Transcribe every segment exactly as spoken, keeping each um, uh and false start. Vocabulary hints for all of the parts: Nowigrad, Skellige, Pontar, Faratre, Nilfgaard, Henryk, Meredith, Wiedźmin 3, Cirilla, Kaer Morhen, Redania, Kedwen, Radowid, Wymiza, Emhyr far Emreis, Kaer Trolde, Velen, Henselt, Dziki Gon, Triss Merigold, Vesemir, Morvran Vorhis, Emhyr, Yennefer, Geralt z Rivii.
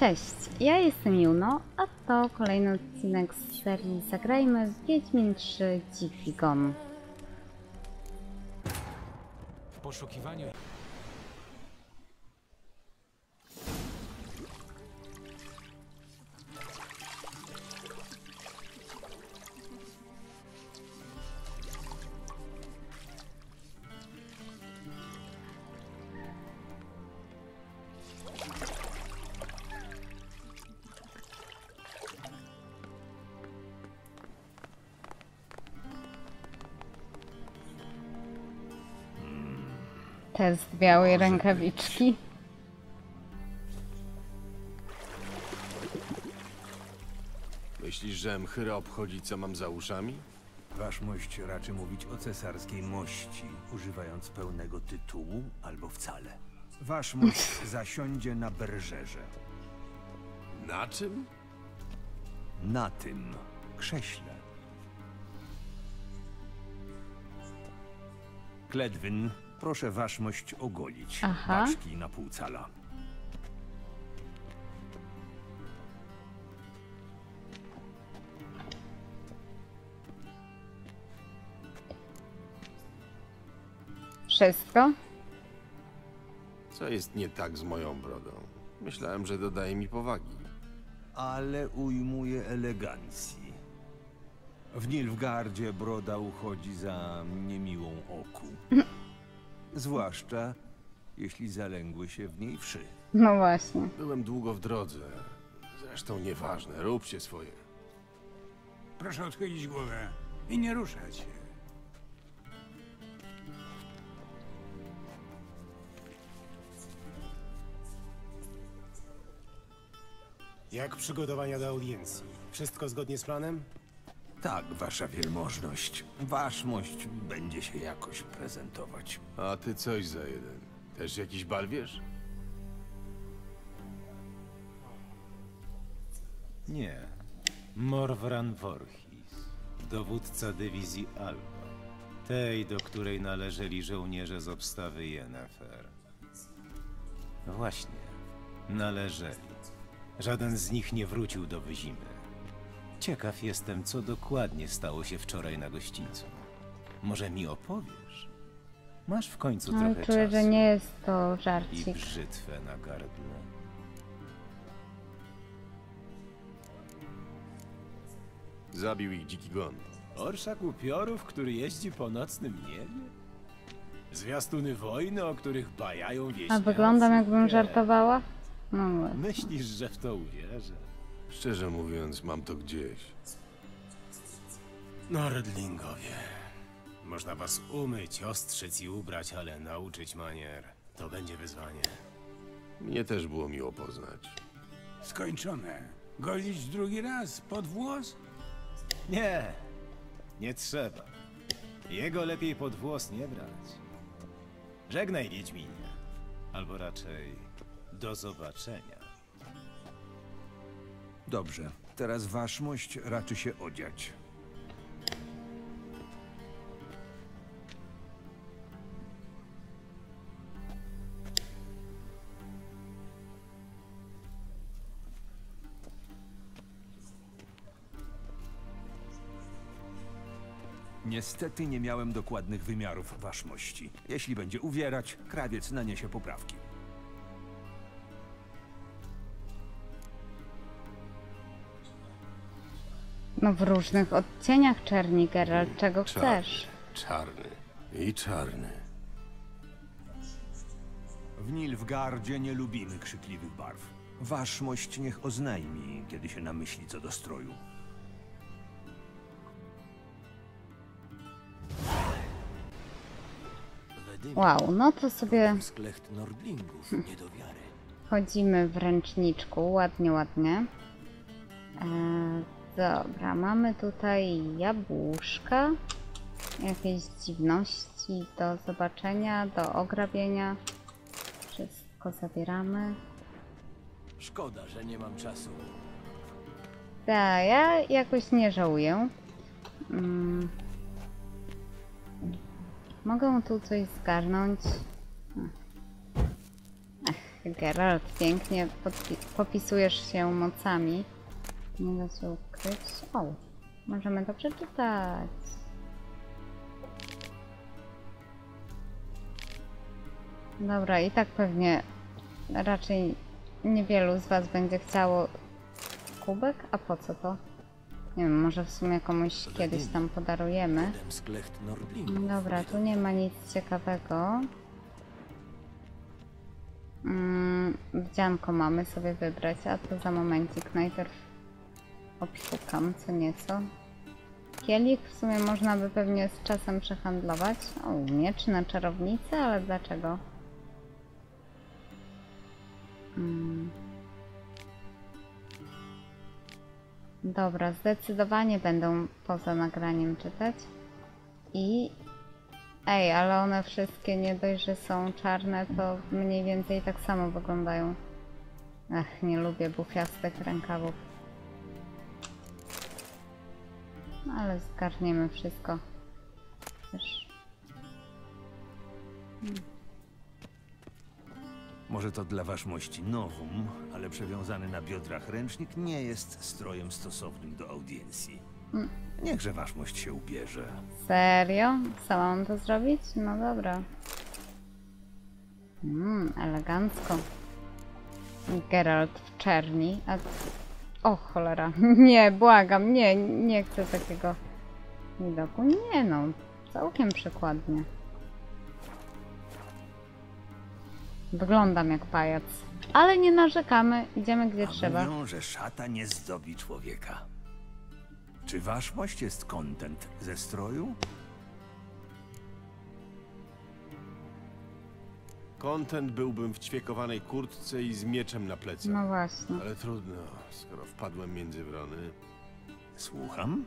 Cześć, ja jestem Juno, a to kolejny odcinek z serii Zagrajmy w Wiedźmin trzy Dziki Gon. W poszukiwaniu... Te z białej rękawiczki. Myślisz, że Emhyra obchodzi, co mam za uszami? Wasz mość raczy mówić o cesarskiej mości, używając pełnego tytułu albo wcale. Wasz mość zasiądzie na berżerze. Na czym? Na tym krześle. Kedwen. Proszę waszmość ogolić. Aha. Paczki na pół cala. Wszystko? Co jest nie tak z moją brodą? Myślałem, że dodaje mi powagi. Ale ujmuje elegancji. W Nilfgaardzie broda uchodzi za niemiłą oku. Zwłaszcza, jeśli zalęgły się w niej wszy. No właśnie. Byłem długo w drodze. Zresztą nieważne, róbcie swoje. Proszę odchylić głowę i nie ruszać się. Jak przygotowania do audiencji? Wszystko zgodnie z planem? Tak, wasza wielmożność. Waszmość będzie się jakoś prezentować. A ty coś za jeden. Też jakiś bal wiesz? Nie. Morvran Vorhis, dowódca dywizji Alba, tej, do której należeli żołnierze z obstawy Yennefer. Właśnie, należeli. Żaden z nich nie wrócił do Wyzimy. Ciekaw jestem, co dokładnie stało się wczoraj na gościńcu. Może mi opowiesz? Masz w końcu no, trochę czuję, czasu. Że nie jest to żarcik. I brzytwę na gardle. Zabił ich Dziki Gon. Orszak upiorów, który jeździ po nocnym niebie? Zwiastuny wojny, o których bajają wieśniacy. A wyglądam, jakbym żartowała? No, myślisz, że w to uwierzę? Szczerze mówiąc, mam to gdzieś. No, redlingowie. Można was umyć, ostrzyc i ubrać, ale nauczyć manier. To będzie wyzwanie. Mnie też było miło poznać. Skończone. Golić drugi raz pod włos? Nie. Nie trzeba. Jego lepiej pod włos nie brać. Żegnaj, Wiedźminie. Albo raczej do zobaczenia. Dobrze, teraz waszmość raczy się odziać. Niestety nie miałem dokładnych wymiarów waszmości. Jeśli będzie uwierać, krawiec naniesie poprawki. No w różnych odcieniach czerni, Geralt, czego czarny, chcesz? Czarny i czarny. W Nilfgaardzie nie lubimy krzykliwych barw. Waszmość niech oznajmi, kiedy się namyśli co do stroju. Wow, no to sobie chodzimy w ręczniczku, ładnie, ładnie. Eee... Dobra, mamy tutaj jabłuszka, jakieś dziwności do zobaczenia, do ograbienia. Wszystko zabieramy. Szkoda, że nie mam czasu. Tak, ja jakoś nie żałuję. Hmm. Mogę tu coś zgarnąć. Ach, Geralt, pięknie popisujesz się mocami. Nie da się ukryć. O, możemy to przeczytać. Dobra, i tak pewnie raczej niewielu z was będzie chciało kubek? A po co to? Nie wiem, może w sumie komuś kiedyś tam podarujemy. Dobra, tu nie ma nic ciekawego. Mm, wdzianko mamy sobie wybrać, a to za momencik najpierw obszukam co nieco. Kielich w sumie można by pewnie z czasem przehandlować. O, miecz na czarownicę, ale dlaczego? Mm. Dobra, zdecydowanie będą poza nagraniem czytać. I... Ej, ale one wszystkie nie dość, że są czarne, to mniej więcej tak samo wyglądają. Ach, nie lubię bufiastych rękawów. No ale zgarniemy wszystko. Też. Hmm. Może to dla waszmości nowum, ale przewiązany na biodrach ręcznik nie jest strojem stosownym do audiencji. Hmm. Niechże waszmość się ubierze. Serio? Sama mam to zrobić? No dobra. Mmm, elegancko. Geralt w czerni. A... O cholera. Nie, błagam, nie, nie chcę takiego widoku. Nie no, całkiem przykładnie. Wyglądam jak pajac. Ale nie narzekamy, idziemy gdzie A trzeba. Mówią, że szata nie zdobi człowieka. Czy waszmość jest kontent ze stroju? Kontent byłbym w ćwiekowanej kurtce i z mieczem na plecach. No właśnie. Ale trudno, skoro wpadłem między wrony. Słucham?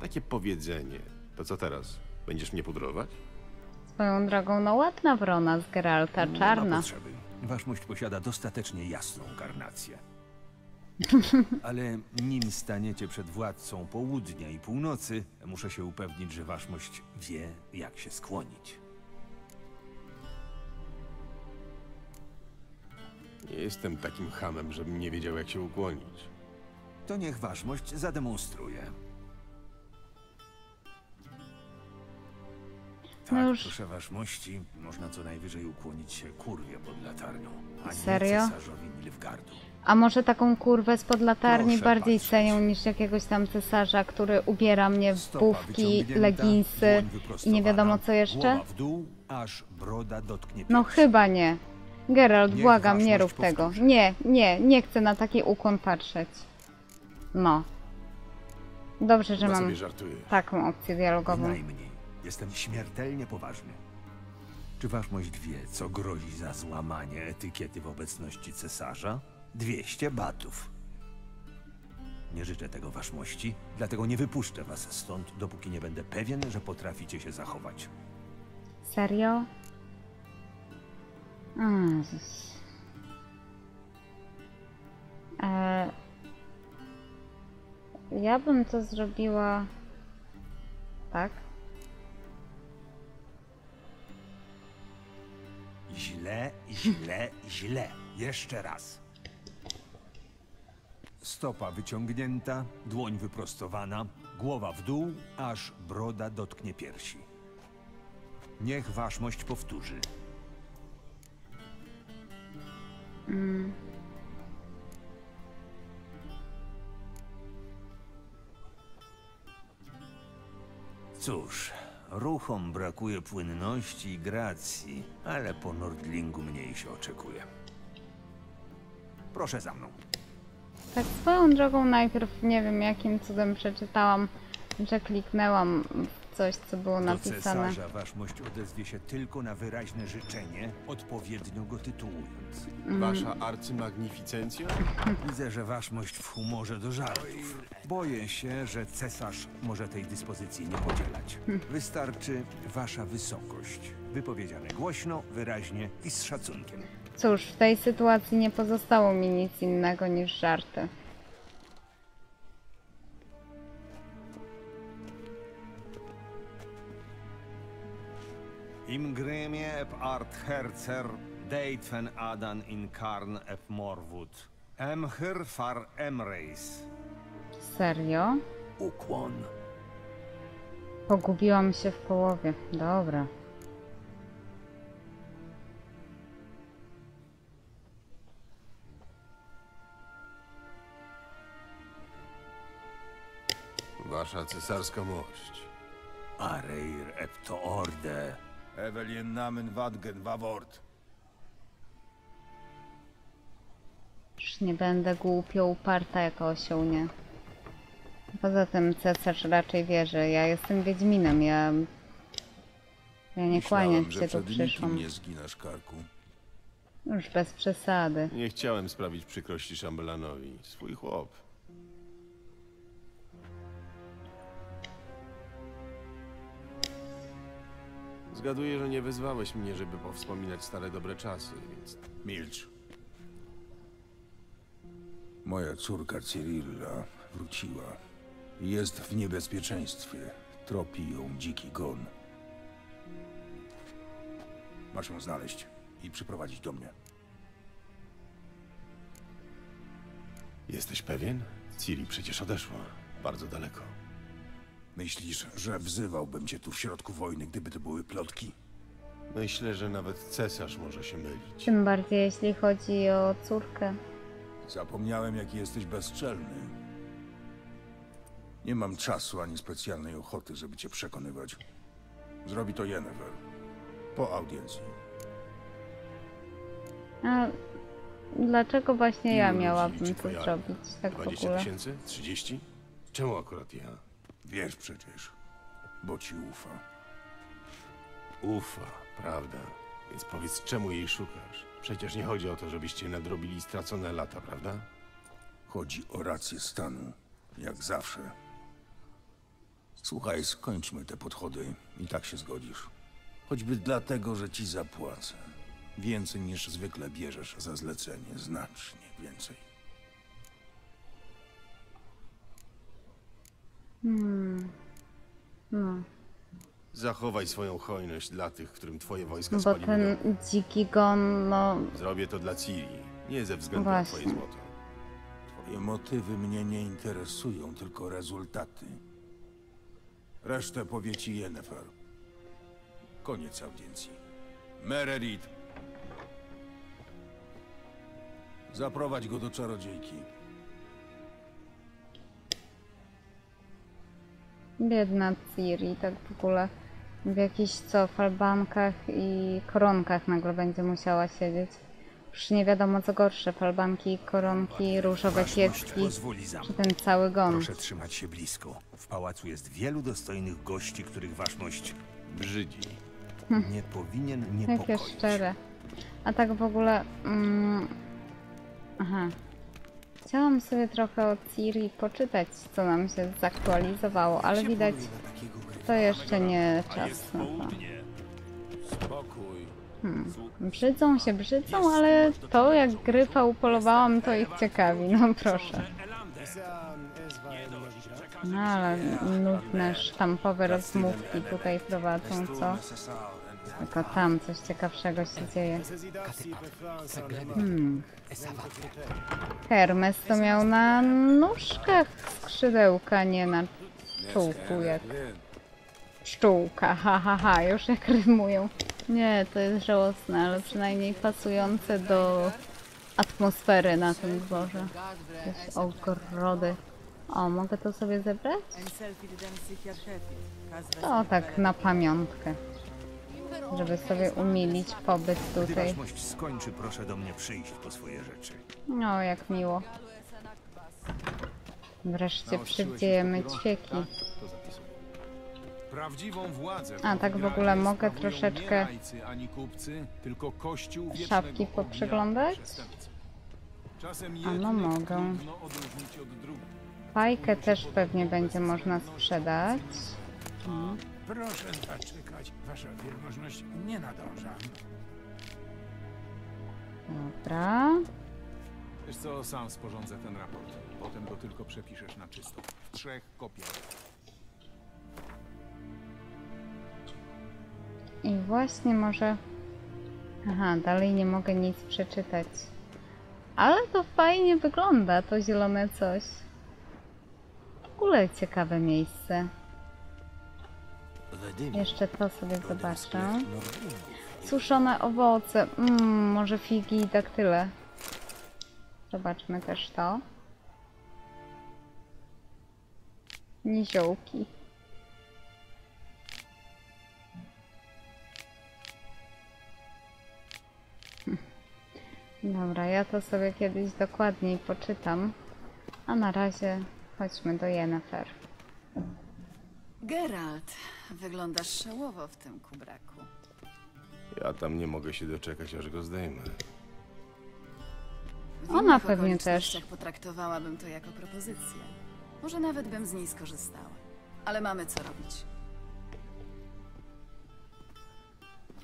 Takie powiedzenie. To co teraz? Będziesz mnie pudrować? Swoją drogą, no ładna wrona z Geralta, czarna. Nie ma potrzeby. Waszmość posiada dostatecznie jasną karnację. Ale nim staniecie przed władcą południa i północy, muszę się upewnić, że waszmość wie, jak się skłonić. Nie jestem takim chamem, żebym nie wiedział, jak się ukłonić. To niech waszmość zademonstruje. Tak, no już... proszę waszmości, można co najwyżej ukłonić się kurwie pod latarnią, a serio? Nie cesarzowi Nilfgaardu. A może taką kurwę spod latarni proszę bardziej patrzeć. Cenią niż jakiegoś tam cesarza, który ubiera mnie w bufki, leginsy i nie wiadomo co jeszcze? W dół, aż broda dotknie no chyba nie. Geralt, niech błagam, nie rób powtórzy. Tego. Nie, nie, nie chcę na taki ukłon patrzeć. No. Dobrze, że chyba mam taką opcję dialogową. Najmniej. Jestem śmiertelnie poważny. Czy waszmość wie, co grozi za złamanie etykiety w obecności cesarza? dwieście batów. Nie życzę tego waszmości, dlatego nie wypuszczę was stąd, dopóki nie będę pewien, że potraficie się zachować. Serio? Mm. Eee, ja bym to zrobiła... Tak? Źle, źle, źle. Jeszcze raz. Stopa wyciągnięta, dłoń wyprostowana, głowa w dół, aż broda dotknie piersi. Niech waszmość powtórzy. Mm. Cóż, ruchom brakuje płynności i gracji, ale po nordlingu mniej się oczekuje. Proszę za mną. Tak swoją drogą najpierw nie wiem jakim cudem przeczytałam, że kliknęłam w coś, co było napisane. Do cesarza waszmość odezwie się tylko na wyraźne życzenie, odpowiednio go tytułując. Mm. Wasza arcymagnificencja? Widzę, że waszmość w humorze do żartów. Boję się, że cesarz może tej dyspozycji nie podzielać. Wystarczy wasza wysokość. Wypowiedziane głośno, wyraźnie i z szacunkiem. Cóż, w tej sytuacji nie pozostało mi nic innego niż żarty. Im gremie ep art hercer Deitfen Adan in Karn ef Morwood. Emhyr far Emreis. Serio? Ukłon. Pogubiłam się w połowie. Dobra. Wasza cesarska mość. Areir epto orde. Evelien namen wadgen wawort. Już nie będę głupio uparta jako osioł, nie. Poza tym cesarz raczej wierzy. Ja jestem wiedźminem, ja... Ja nie kłaniam się tu przyszłam. Nie zginasz, karku. Już bez przesady. Nie chciałem sprawić przykrości szambelanowi. Swój chłop. Zgaduję, że nie wezwałeś mnie, żeby powspominać stare dobre czasy, więc... Milcz. Moja córka Cirilla wróciła. Jest w niebezpieczeństwie. Tropi ją Dziki Gon. Masz ją znaleźć i przyprowadzić do mnie. Jesteś pewien? Ciri przecież odeszła. Bardzo daleko. Myślisz, że wzywałbym cię tu w środku wojny, gdyby to były plotki? Myślę, że nawet cesarz może się mylić. Tym bardziej, jeśli chodzi o córkę. Zapomniałem, jaki jesteś bezczelny. Nie mam czasu ani specjalnej ochoty, żeby cię przekonywać. Zrobi to Yennefer. Po audiencji. A dlaczego właśnie ja miałabym to zrobić? Tak w ogóle? dwadzieścia tysięcy? trzydzieści? Czemu akurat ja? Wiesz przecież, bo ci ufa. Ufa, prawda? Więc powiedz, czemu jej szukasz? Przecież nie chodzi o to, żebyście nadrobili stracone lata, prawda? Chodzi o rację stanu, jak zawsze. Słuchaj, skończmy te podchody i tak się zgodzisz. Choćby dlatego, że ci zapłacę. Więcej niż zwykle bierzesz za zlecenie, znacznie więcej. Hmm. No. Zachowaj swoją hojność dla tych, którym twoje wojska spaliły. Bo ten Dziki Gon, no... Zrobię to dla Ciri, nie ze względu na twoje złoto. Twoje motywy mnie nie interesują, tylko rezultaty. Resztę powie ci Yennefer. Koniec audiencji. Meredith! Zaprowadź go do czarodziejki. Biedna Ciri, tak w ogóle w jakichś co, falbankach i koronkach nagle będzie musiała siedzieć. Już nie wiadomo co gorsze, falbanki, koronki, różowe kiecki, czy ten cały gon. Proszę trzymać się blisko. W pałacu jest wielu dostojnych gości, których waszmość brzydzi. Hm. Nie powinien niepokoić. Jakie szczere. A tak w ogóle... Mm, aha. Chciałam sobie trochę o Ciri poczytać, co nam się zaktualizowało, ale widać, to jeszcze nie czas. No to. Hmm. Brzydzą się, brzydzą, ale to jak gryfa upolowałam, to ich ciekawi, no proszę. No ale nudne sztampowe rozmówki tutaj prowadzą, co? Tylko tam coś ciekawszego się dzieje. Hmm. Hermes to miał na nóżkach skrzydełka, nie na czułku jak... Szczółka, ha ha ha, już jak rymują. Nie, to jest żałosne, ale przynajmniej pasujące do atmosfery na tym dworze. Jakieś ogrody. O, mogę to sobie zebrać? O, tak na pamiątkę. Żeby sobie umilić pobyt tutaj. Skończy, proszę do mnie przyjść po swoje rzeczy. No, jak miło. Wreszcie przywdziejemy ćwieki. A tak w ogóle mogę troszeczkę szafki poprzeglądać? A no mogę. Fajkę też pewnie będzie można sprzedać. No. Proszę zaczekać, wasza wielmożność nie nadąża. Dobra. Wiesz co, sam sporządzę ten raport. Potem go tylko przepiszesz na czysto. W trzech kopiach. I właśnie może Aha, dalej nie mogę nic przeczytać. Ale to fajnie wygląda, to zielone coś. W ogóle ciekawe miejsce. Jeszcze to sobie zobaczę. Suszone owoce. Mm, może figi i daktyle. Zobaczmy też to. Niziołki. Dobra, ja to sobie kiedyś dokładniej poczytam. A na razie chodźmy do Yennefer. Geralt, wyglądasz szałowo w tym kubraku. Ja tam nie mogę się doczekać, aż go zdejmę. Ona pewnie też. Potraktowałabym to jako propozycję. Może nawet bym z niej skorzystała. Ale mamy co robić.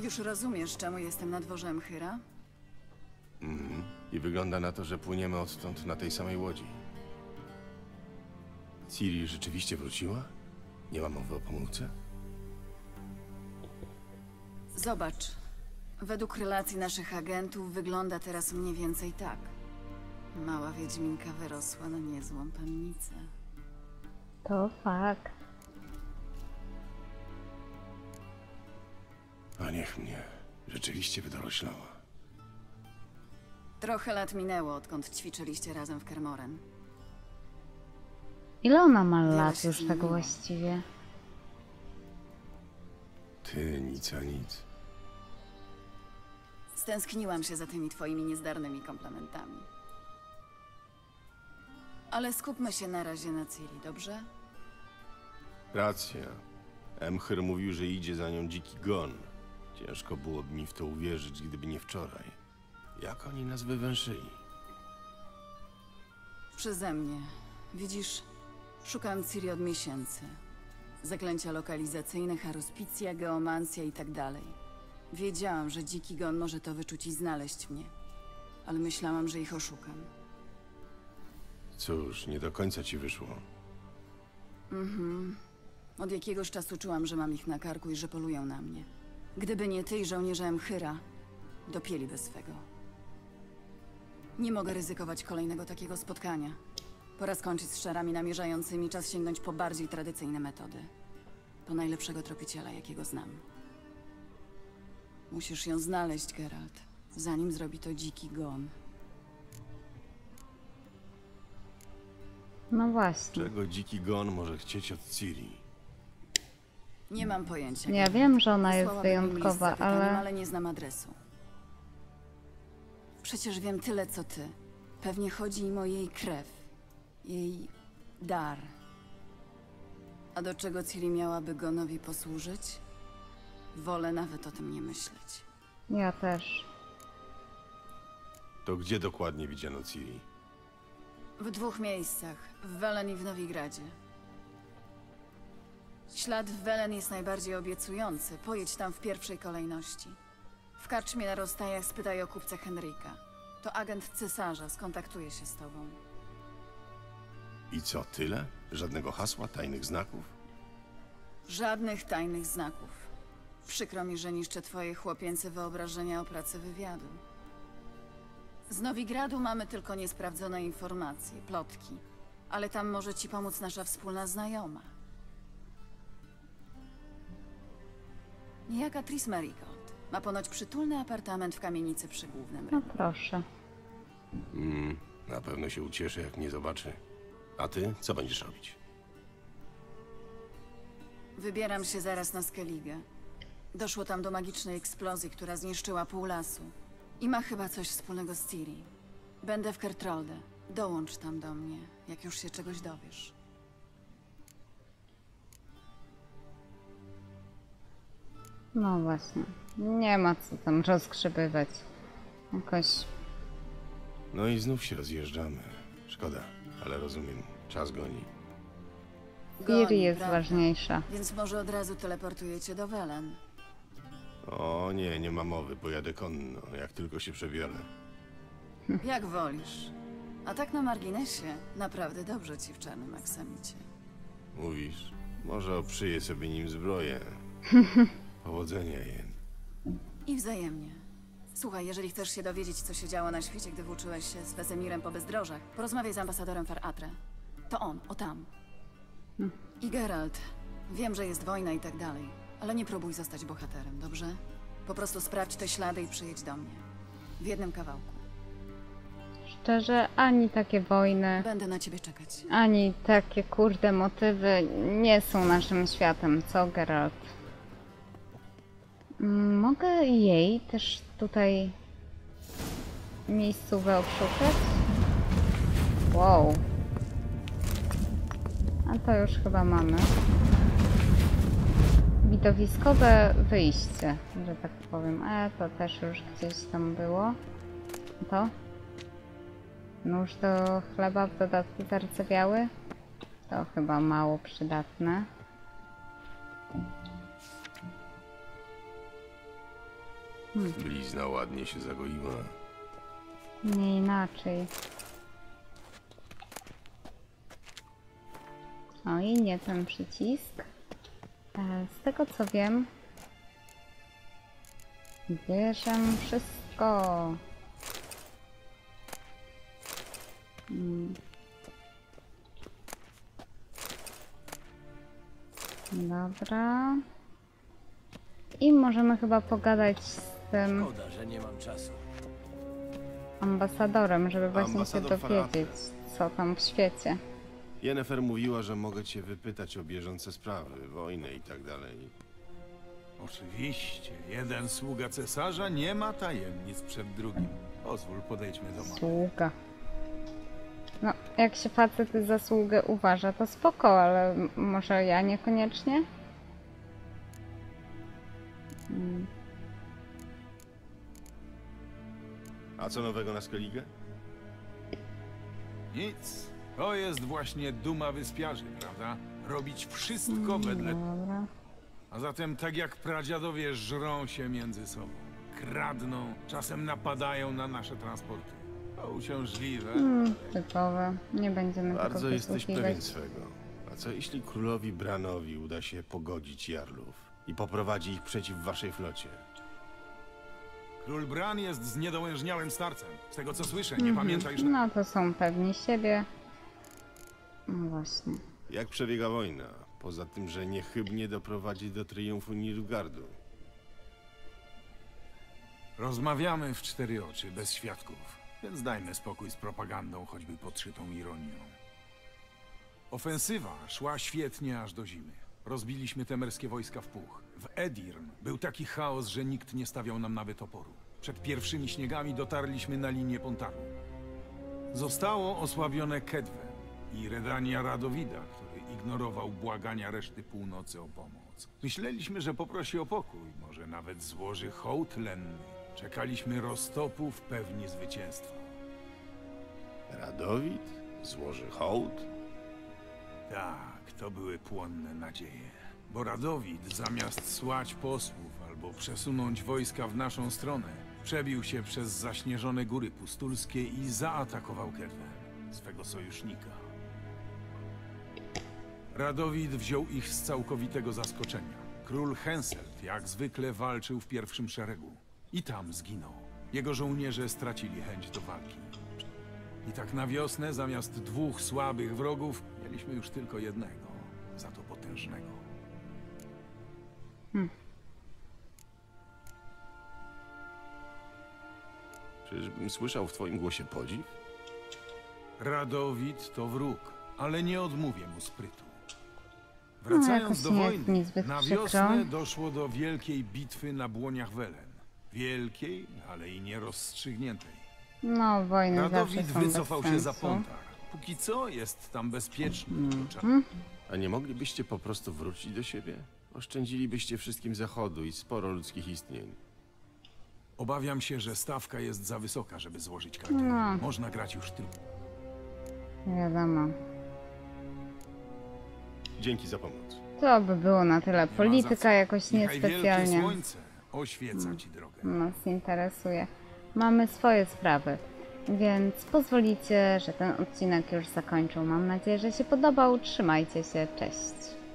Już rozumiesz, czemu jestem na dworze Emhyra? Mhm. I wygląda na to, że płyniemy odtąd na tej samej łodzi. Ciri rzeczywiście wróciła? Nie ma mowy o pomyłce? Zobacz. Według relacji naszych agentów wygląda teraz mniej więcej tak. Mała wiedźminka wyrosła na niezłą pamiętnicę. To fakt. A niech mnie. Rzeczywiście wydoroślała. Trochę lat minęło, odkąd ćwiczyliście razem w Kaer Morhen. Ile ona ma lat już tak właściwie? Ty nic a nic. Stęskniłam się za tymi twoimi niezdarnymi komplementami. Ale skupmy się na razie na Ciri, dobrze? Racja. Emhyr mówił, że idzie za nią Dziki Gon. Ciężko byłoby mi w to uwierzyć, gdyby nie wczoraj. Jak oni nas wywęszyli? Przeze mnie. Widzisz, szukam Ciri od miesięcy. Zaklęcia lokalizacyjne, haruspicja, geomancja i tak dalej. Wiedziałam, że Dziki Gon może to wyczuć i znaleźć mnie. Ale myślałam, że ich oszukam. Cóż, nie do końca ci wyszło. Mhm. Od jakiegoś czasu czułam, że mam ich na karku i że polują na mnie. Gdyby nie ty i żołnierze Emhyra, dopieliby swego. Nie mogę ryzykować kolejnego takiego spotkania. Pora skończyć z szarami namierzającymi, czas sięgnąć po bardziej tradycyjne metody. Po najlepszego tropiciela, jakiego znam. Musisz ją znaleźć, Geralt, zanim zrobi to Dziki Gon. No właśnie. Czego Dziki Gon może chcieć od Ciri? Nie mam pojęcia. Ja wiem, że ona jest wyjątkowa, ale... ale nie znam adresu. Przecież wiem tyle, co ty. Pewnie chodzi im o jej krew. Jej dar. A do czego Ciri miałaby Gonowi posłużyć? Wolę nawet o tym nie myśleć. Ja też. To gdzie dokładnie widziano Ciri? W dwóch miejscach. W Velen i w Nowigradzie. Ślad w Velen jest najbardziej obiecujący. Pojedź tam w pierwszej kolejności. W karczmie na rozstajach spytaj o kupca Henryka. To agent cesarza, skontaktuje się z tobą. I co, tyle? Żadnego hasła, tajnych znaków? Żadnych tajnych znaków. Przykro mi, że niszczę twoje chłopięce wyobrażenia o pracy wywiadu. Z Nowigradu mamy tylko niesprawdzone informacje, plotki. Ale tam może ci pomóc nasza wspólna znajoma. Niejaka Triss Merigold. Ma ponoć przytulny apartament w kamienicy przy głównym rynku. No proszę. Mm, na pewno się ucieszy, jak mnie zobaczy. A ty? Co będziesz robić? Wybieram się zaraz na Skellige. Doszło tam do magicznej eksplozji, która zniszczyła pół lasu. I ma chyba coś wspólnego z Ciri. Będę w Kaer Trolde. Dołącz tam do mnie, jak już się czegoś dowiesz. No właśnie. Nie ma co tam rozgrzebywać. Jakoś... No i znów się rozjeżdżamy. Szkoda. Ale rozumiem, czas goni. Ciri jest prawda, ważniejsza. Więc może od razu teleportujecie do Velen. O nie, nie ma mowy, pojadę konno, jak tylko się przebiorę. Jak wolisz. A tak na marginesie, naprawdę dobrze ci w czarnym aksamicie. Mówisz? Może oprzyję sobie nim zbroję. Powodzenia, Jen. I wzajemnie. Słuchaj, jeżeli chcesz się dowiedzieć, co się działo na świecie, gdy włóczyłeś się z Vesemirem po bezdrożach, porozmawiaj z ambasadorem Faratre. To on, o tam. Hmm. I Geralt, wiem, że jest wojna i tak dalej, ale nie próbuj zostać bohaterem, dobrze? Po prostu sprawdź te ślady i przyjedź do mnie. W jednym kawałku. Szczerze, ani takie wojny, będę na ciebie czekać. Ani takie kurde motywy nie są naszym światem, co Geralt? Mogę jej też tutaj miejscówę obszukać? Wow. A to już chyba mamy. Widowiskowe wyjście, że tak powiem. E, to też już gdzieś tam było. To? Nóż do chleba, w dodatku zardzewiały. To chyba mało przydatne. Hmm. Blizna ładnie się zagoiła. Nie inaczej. O i nie ten przycisk. Z tego co wiem, bierzę wszystko. Hmm. Dobra. I możemy chyba pogadać z tym... Szkoda, że nie mam czasu. ...ambasadorem, żeby właśnie Ambasador się dowiedzieć, Faratre. Co tam w świecie. Yennefer mówiła, że mogę cię wypytać o bieżące sprawy, wojnę i tak dalej. Oczywiście. Jeden sługa cesarza nie ma tajemnic przed drugim. Pozwól, podejdźmy do mamy. Sługa. No, jak się facet za sługę uważa, to spoko, ale może ja niekoniecznie? Hmm. A co nowego na Skellige? Nic. To jest właśnie duma wyspiarzy, prawda? Robić wszystko wedle... Dobra. A zatem tak jak pradziadowie żrą się między sobą. Kradną, czasem napadają na nasze transporty. To uciążliwe. Hmm, typowe. Nie będziemy tego wysłuchiwać. Bardzo jesteś pewien swego. A co jeśli królowi Branowi uda się pogodzić Jarlów i poprowadzi ich przeciw waszej flocie? Król Bran jest zniedołężniałym starcem. Z tego co słyszę, nie pamięta już... No to są pewni siebie. No właśnie. Jak przebiega wojna? Poza tym, że niechybnie doprowadzi do triumfu Nilfgaardu. Rozmawiamy w cztery oczy, bez świadków. Więc dajmy spokój z propagandą, choćby podszytą ironią. Ofensywa szła świetnie aż do zimy. Rozbiliśmy temerskie wojska w puch. W Edirn był taki chaos, że nikt nie stawiał nam nawet oporu. Przed pierwszymi śniegami dotarliśmy na linię Pontaru. Zostało osłabione Kedwen i Redania Radowida, który ignorował błagania reszty północy o pomoc. Myśleliśmy, że poprosi o pokój, może nawet złoży hołd lenny. Czekaliśmy roztopów pewni zwycięstwa. Radowid? Złoży hołd? Tak, to były płonne nadzieje. Bo Radowid, zamiast słać posłów albo przesunąć wojska w naszą stronę, przebił się przez zaśnieżone góry pustulskie i zaatakował Kedwen, swego sojusznika. Radowid wziął ich z całkowitego zaskoczenia. Król Henselt, jak zwykle, walczył w pierwszym szeregu. I tam zginął. Jego żołnierze stracili chęć do walki. I tak na wiosnę, zamiast dwóch słabych wrogów, mieliśmy już tylko jednego, za to potężnego. Hmm. Czyżbym słyszał w twoim głosie podziw? Radowid to wróg, ale nie odmówię mu sprytu. Wracając no, do wojny, na wiosnę przykro. Doszło do wielkiej bitwy na błoniach Velen. Wielkiej, ale i nierozstrzygniętej. No, wojny Radowid zawsze są wycofał bez się sensu. Za Pontar. Póki co jest tam bezpieczny. Mm-hmm. A nie moglibyście po prostu wrócić do siebie? Oszczędzilibyście wszystkim zachodu i sporo ludzkich istnień. Obawiam się, że stawka jest za wysoka, żeby złożyć kartę. No. Można grać już tylko. Wiadomo. Dzięki za pomoc. To by było na tyle. Polityka jakoś niespecjalnie oświeca ci drogę. Nas interesuje. Mamy swoje sprawy, więc pozwolicie, że ten odcinek już zakończył. Mam nadzieję, że się podobał. Trzymajcie się. Cześć.